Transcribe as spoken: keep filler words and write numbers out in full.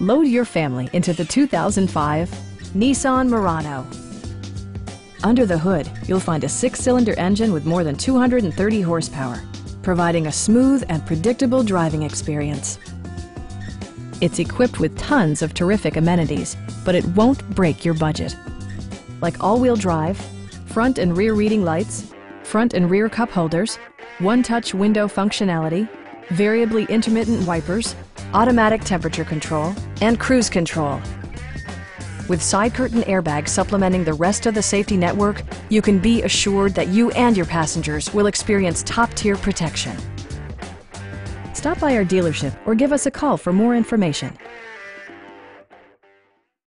Load your family into the two thousand five Nissan Murano. Under the hood, you'll find a six-cylinder engine with more than two hundred thirty horsepower, providing a smooth and predictable driving experience. It's equipped with tons of terrific amenities, but it won't break your budget. Like all-wheel drive, front and rear reading lights, front and rear cup holders, one-touch window functionality, variably intermittent wipers, automatic temperature control, and cruise control. With side curtain airbags supplementing the rest of the safety network, you can be assured that you and your passengers will experience top-tier protection. Stop by our dealership or give us a call for more information.